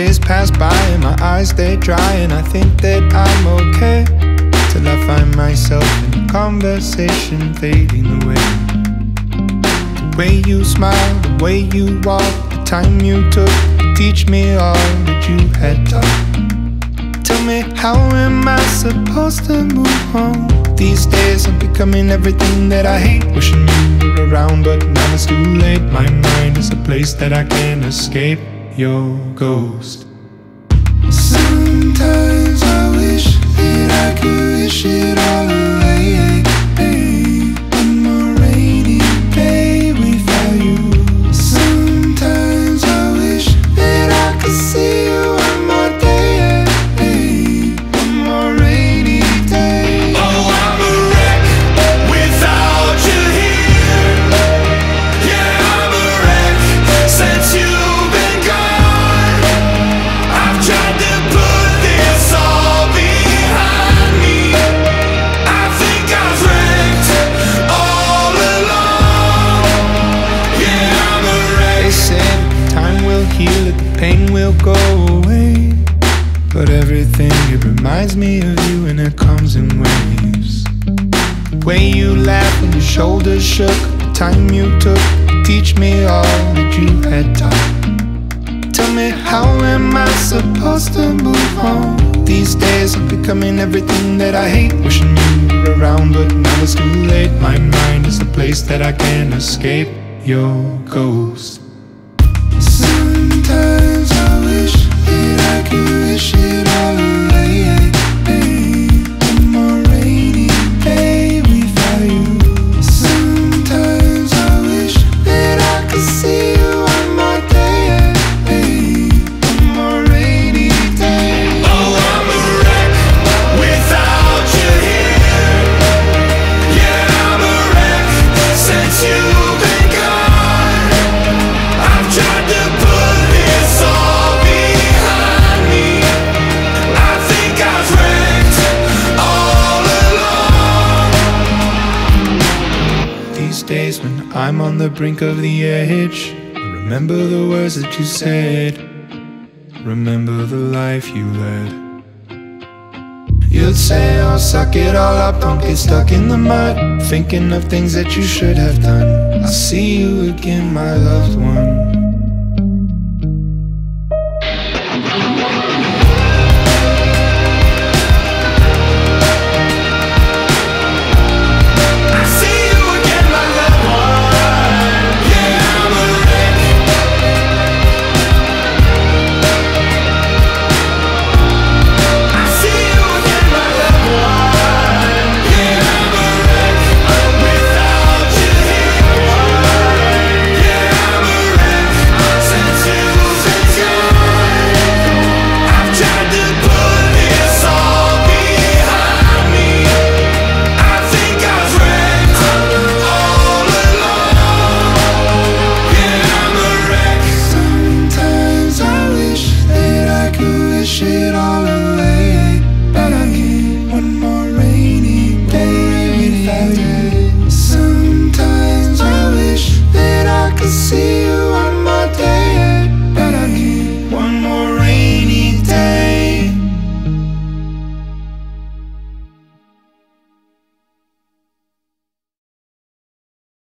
Days pass by and my eyes they dry, and I think that I'm okay, till I find myself in conversation fading away. The way you smile, the way you walk, the time you took to teach me all that you had taught. Tell me, how am I supposed to move on? These days I'm becoming everything that I hate, wishing you were around, but now it's too late. My mind is a place that I can't escape, your ghost. Sometimes I wish that I could wish it all away. On a rainy day without you. Sometimes I wish that I could see you one more day. On a rainy day. Oh, I'm a wreck without you here. Yeah, I'm a wreck since you. Pain will go away, but everything, it reminds me of you, and it comes in waves. The way you laughed when your shoulders shook, the time you took to teach me all that you had taught. Tell me, how am I supposed to move on? These days I'm becoming everything that I hate, wishing you were around, but now it's too late. My mind is the place that I can't escape, your ghost. Sometimes I wish that I could wish it all away. On a rainy day without you. Sometimes I wish that I could see you on my day. On a rainy day. Oh, I'm a wreck without you here. Yeah, I'm a wreck since you've been gone. I've tried to days when I'm on the brink of the edge, I remember the words that you said, remember the life you led. You'd say, oh, suck it all up, don't get stuck in the mud, thinking of things that you should have done. I'll see you again, my loved one.